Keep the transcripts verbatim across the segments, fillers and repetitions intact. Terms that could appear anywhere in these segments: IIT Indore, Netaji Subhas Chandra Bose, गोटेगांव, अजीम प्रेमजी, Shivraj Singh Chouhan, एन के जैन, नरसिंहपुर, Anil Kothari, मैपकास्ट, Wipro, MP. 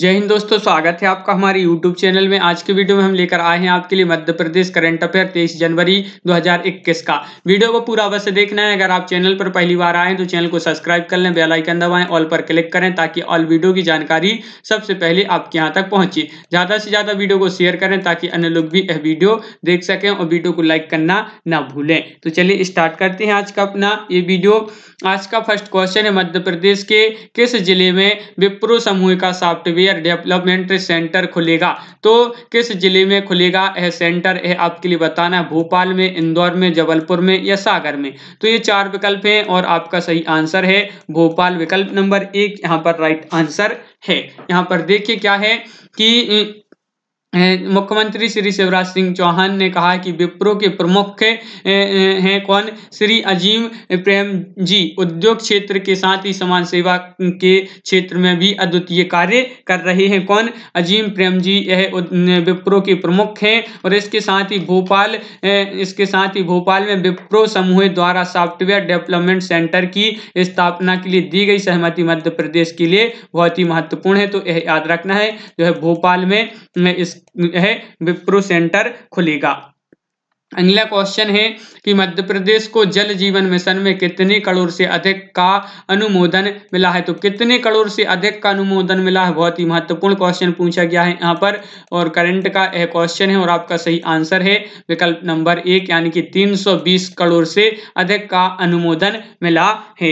जय हिंद दोस्तों, स्वागत है आपका हमारे यूट्यूब चैनल में। आज के वीडियो में हम लेकर आए हैं आपके लिए मध्य प्रदेश करंट अफेयर तेईस जनवरी दो हज़ार इक्कीस का। वीडियो को पूरा अवश्य देखना है। अगर आप चैनल पर पहली बार आए तो चैनल को सब्सक्राइब कर लें, बेल आइकन दबाएं, ऑल पर क्लिक करें ताकि ऑल वीडियो की जानकारी सबसे पहले आपके यहाँ तक पहुँचे। ज़्यादा से ज़्यादा वीडियो को शेयर करें ताकि अन्य लोग भी यह वीडियो देख सकें और वीडियो को लाइक करना ना भूलें। तो चलिए स्टार्ट करते हैं आज का अपना ये वीडियो। आज का फर्स्ट क्वेश्चन है, मध्य प्रदेश के किस जिले में विप्रो समूह का सॉफ्टवेयर डेवलपमेंट सेंटर खुलेगा? तो किस जिले में खुलेगा यह सेंटर, यह आपके लिए बताना है। भोपाल में, इंदौर में, जबलपुर में या सागर में? तो ये चार विकल्प हैं और आपका सही आंसर है भोपाल, विकल्प नंबर एक यहाँ पर राइट आंसर है। यहाँ पर देखिए क्या है कि मुख्यमंत्री श्री शिवराज सिंह चौहान ने कहा कि विप्रो के प्रमुख हैं कौन? श्री अजीम प्रेमजी उद्योग क्षेत्र के साथ ही समाज सेवा के क्षेत्र में भी अद्वितीय कार्य कर रहे हैं। कौन? अजीम प्रेमजी यह विप्रो के प्रमुख हैं। और इसके साथ ही भोपाल इसके साथ ही भोपाल में विप्रो समूह द्वारा सॉफ्टवेयर डेवलपमेंट सेंटर की स्थापना के लिए दी गई सहमति मध्य प्रदेश के लिए बहुत ही महत्वपूर्ण है। तो यह याद रखना है, जो है भोपाल में इस है विप्रो सेंटर खुलेगा। अगला क्वेश्चन है कि मध्य प्रदेश को जल जीवन मिशन में कितने करोड़ से अधिक का अनुमोदन मिला है? तो कितने करोड़ से अधिक का अनुमोदन मिला है, बहुत ही महत्वपूर्ण क्वेश्चन पूछा गया है यहाँ पर। और करंट का यह क्वेश्चन है और आपका सही आंसर है विकल्प नंबर एक, यानी कि तीन सौ बीस करोड़ से अधिक का अनुमोदन मिला है।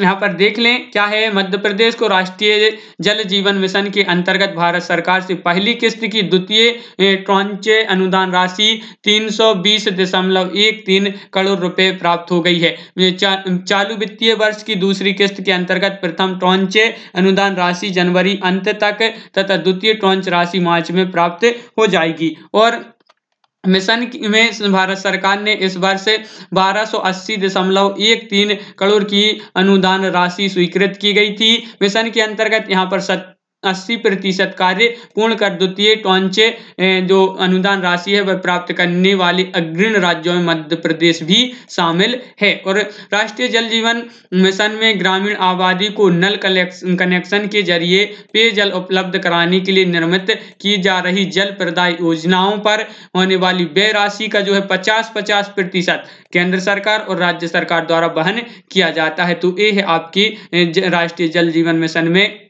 यहाँ पर देख लें क्या है, मध्य प्रदेश को राष्ट्रीय जल जीवन मिशन के अंतर्गत भारत सरकार से पहली किस्त की द्वितीय ट्रांच अनुदान राशि तीन सौ बीस दशमलव एक तीन करोड़ रुपए प्राप्त हो गई है। चा, चालू वित्तीय वर्ष की दूसरी किस्त के अंतर्गत प्रथम ट्रांच अनुदान राशि जनवरी अंत तक तथा द्वितीय ट्रांच राशि मार्च में प्राप्त हो जाएगी। और मिशन में भारत सरकार ने इस वर्ष बारह सौ अस्सी दशमलव एक तीन करोड़ की अनुदान राशि स्वीकृत की गई थी। मिशन के अंतर्गत यहाँ पर सत अस्सी प्रतिशत कार्य पूर्ण कर द्वितीय ट्रांच जो अनुदान राशि है वह प्राप्त करने वाले अग्रणी राज्यों में मध्य प्रदेश भी शामिल है। और राष्ट्रीय जल जीवन मिशन में ग्रामीण आबादी को नल कनेक्शन के जरिए पेयजल उपलब्ध कराने के लिए निर्मित की जा रही जल प्रदाय योजनाओं पर होने वाली व्यय राशि का जो है पचास पचास प्रतिशत केंद्र सरकार और राज्य सरकार द्वारा वहन किया जाता है। तो ये है आपकी राष्ट्रीय जल जीवन मिशन में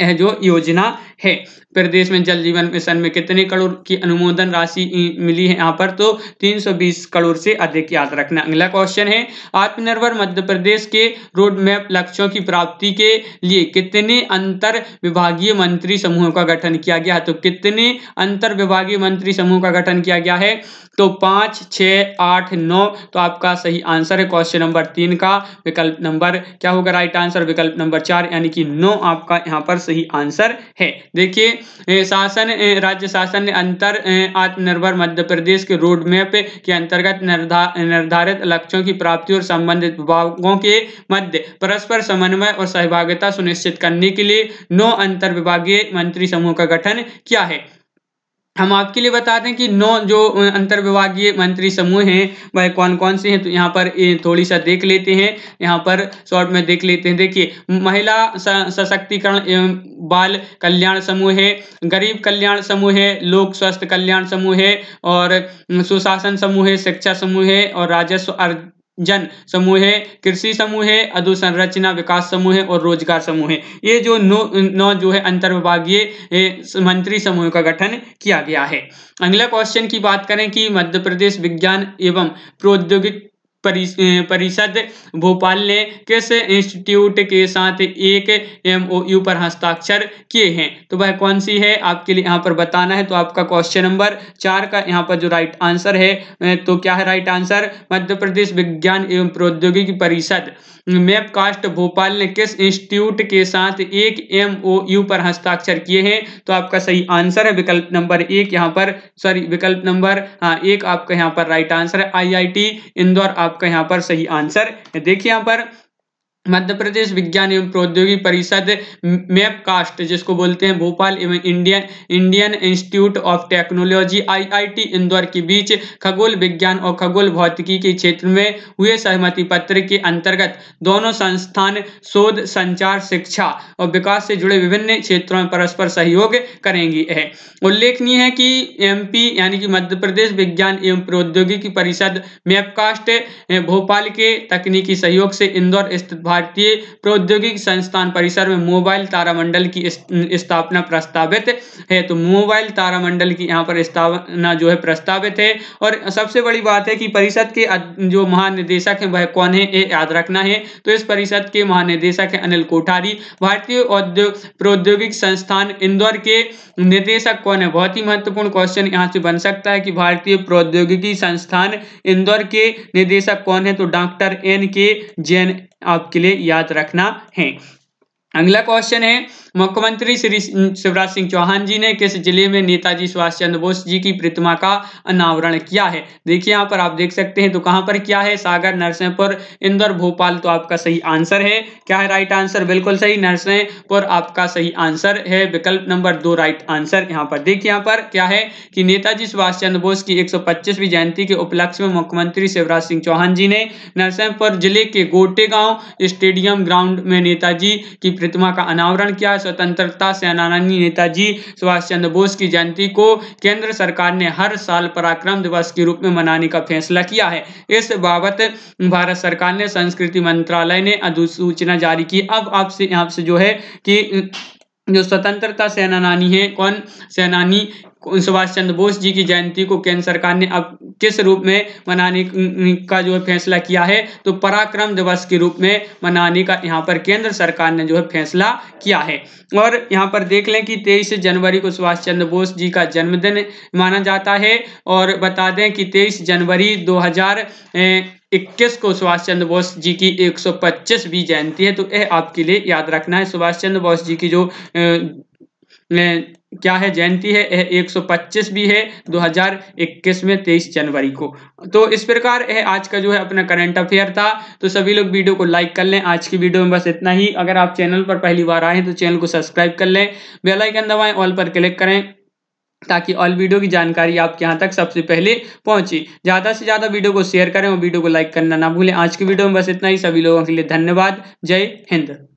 यह जो योजना है। प्रदेश में जल जीवन मिशन में कितने करोड़ की अनुमोदन राशि मिली है यहाँ पर, तो तीन सौ बीस करोड़ से अधिक, याद रखना। अगला क्वेश्चन है, आत्मनिर्भर मध्य प्रदेश के रोड मैप लक्ष्यों की प्राप्ति के लिए कितने अंतर विभागीय मंत्री समूहों का गठन किया गया है? तो कितने अंतर विभागीय मंत्री समूह का गठन किया गया है? तो पाँच, छः, आठ, नौ। तो आपका सही आंसर है क्वेश्चन नंबर तीन का विकल्प नंबर क्या होगा राइट आंसर, विकल्प नंबर चार, यानी कि नौ आपका यहाँ पर सही आंसर है। देखिए, शासन राज्य शासन ने अंतर आत्मनिर्भर मध्य प्रदेश के रोड मैप के अंतर्गत निर्धा, निर्धारित लक्ष्यों की प्राप्ति और संबंधित विभागों के मध्य परस्पर समन्वय और सहभागिता सुनिश्चित करने के लिए नौ अंतर विभागीय मंत्री समूह का गठन किया है। हम आपके लिए बताते हैं कि नौ जो अंतर्विभागीय मंत्री समूह हैं वह कौन कौन से हैं। तो यहाँ पर थोड़ी सा देख लेते हैं, यहाँ पर शॉर्ट में देख लेते हैं। देखिए, महिला सशक्तिकरण एवं बाल कल्याण समूह है, गरीब कल्याण समूह है, लोक स्वास्थ्य कल्याण समूह है, और सुशासन समूह है, शिक्षा समूह है, और राजस्व जन समूह है, कृषि समूह है, अधोसंरचना विकास समूह है और रोजगार समूह है। ये जो नौ नौ जो है अंतर्विभागीय मंत्री समूह का गठन किया गया है। अगला क्वेश्चन की बात करें कि मध्य प्रदेश विज्ञान एवं प्रौद्योगिकी परिषद भोपाल ने किस इंस्टीट्यूट के साथ एक एमओयू पर हस्ताक्षर किए हैं? तो वह कौन सी है, आपके लिए यहाँ पर बताना है। तो आपका क्वेश्चन नंबर चार का यहाँ पर जो राइट आंसर है, तो क्या है राइट आंसर, मध्य प्रदेश विज्ञान एवं प्रौद्योगिकी परिषद मैपकास्ट भोपाल ने किस इंस्टीट्यूट के साथ एक एमओयू पर हस्ताक्षर किए हैं? तो आपका सही आंसर है विकल्प नंबर एक यहाँ पर, सॉरी विकल्प नंबर हाँ एक आपका यहाँ पर राइट आंसर है आई आई टी इंदौर आपका यहाँ पर सही आंसर। देखिए यहाँ पर मध्य प्रदेश विज्ञान एवं प्रौद्योगिकी परिषद मैपकास्ट जिसको बोलते हैं भोपाल एवं Indian Indian institute of technology IIT Indore के बीच खगोल विज्ञान और खगोल भौतिकी के क्षेत्र में हुए सहमति पत्र के अंतर्गत दोनों संस्थान शोध, संचार, शिक्षा और विकास से जुड़े विभिन्न क्षेत्रों में परस्पर सहयोग करेंगी। उल्लेखनीय है कि एमपी यानी कि मध्य प्रदेश विज्ञान एवं प्रौद्योगिकी परिषद मैपकास्ट भोपाल के तकनीकी सहयोग से इंदौर स्थित भारतीय प्रौद्योगिकी संस्थान परिसर में मोबाइल तारामंडल की स्थापना प्रस्तावित है। तो मोबाइल तारामंडल की यहाँ पर स्थापना जो है प्रस्तावित है। और सबसे बड़ी बात है कि परिषद के जो महानिदेशक हैं वह कौन है, ये याद रखना है। तो इस परिषद के महानिदेशक हैं अनिल कोठारी। भारतीय औद्योग प्रौद्योगिक संस्थान इंदौर के निदेशक कौन है, बहुत ही महत्वपूर्ण क्वेश्चन यहाँ से बन सकता है कि भारतीय प्रौद्योगिकी संस्थान इंदौर के निदेशक कौन है। तो डॉक्टर एन के जैन आपके लिए याद रखना है। अगला क्वेश्चन है, मुख्यमंत्री श्री शिवराज सिंह चौहान जी ने किस जिले में नेताजी सुभाष चंद्र बोस जी की प्रतिमा का अनावरण किया है। देखिए यहाँ पर आप देख सकते हैं, तो कहाँ पर किया है, सागर, नरसिंहपुर, इंदौर, भोपाल। तो आपका सही आंसर है, क्या है राइट आंसर, बिल्कुल सही, नरसिंहपुर आपका सही आंसर है, विकल्प नंबर दो राइट आंसर। यहाँ पर देखिए, यहाँ पर क्या है कि नेताजी सुभाष चंद्र बोस की एक सौ पच्चीसवीं जयंती के उपलक्ष्य में मुख्यमंत्री शिवराज सिंह चौहान जी ने नरसिंहपुर जिले के गोटेगांव स्टेडियम ग्राउंड में नेताजी की प्रतिमा का अनावरण किया। स्वतंत्रता सेनानी नेताजी सुभाष चंद्र बोस की जयंती को केंद्र सरकार ने हर साल पराक्रम दिवस के रूप में मनाने का फैसला किया है। इस बाबत भारत सरकार ने संस्कृति मंत्रालय ने अधिसूचना जारी की। अब आपसे यहाँ से जो है कि जो स्वतंत्रता सेनानी है, कौन सेनानी, सुभाष चंद्र बोस जी की जयंती को केंद्र सरकार ने अब किस रूप में मनाने का जो है फैसला किया है, तो पराक्रम दिवस के रूप में मनाने का यहाँ पर केंद्र सरकार ने जो है फैसला किया है। और यहाँ पर देख लें कि तेईस जनवरी को सुभाष चंद्र बोस जी का जन्मदिन माना जाता है। और बता दें कि तेईस जनवरी दो हजार इक्कीस को सुभाष चंद्र बोस जी की एक सौ पच्चीसवीं जयंती है। तो यह आपके लिए याद रखना है, सुभाष चंद्र बोस जी की जो ए, क्या है जयंती है, एक सौ पच्चीस भी है दो हजार इक्कीस में तेईस जनवरी को। तो इस प्रकार है आज का जो है अपना करंट अफेयर था। तो सभी लोग वीडियो को लाइक कर लें। आज की वीडियो में बस इतना ही। अगर आप चैनल पर पहली बार आए हैं तो चैनल को सब्सक्राइब कर लें, बेल आइकन दबाएं, ऑल पर क्लिक करें ताकि ऑल वीडियो की जानकारी आपके यहाँ तक सबसे पहले पहुंचे। ज़्यादा से ज़्यादा वीडियो को शेयर करें और वीडियो को लाइक करना ना भूलें। आज की वीडियो में बस इतना ही। सभी लोगों के लिए धन्यवाद। जय हिंद।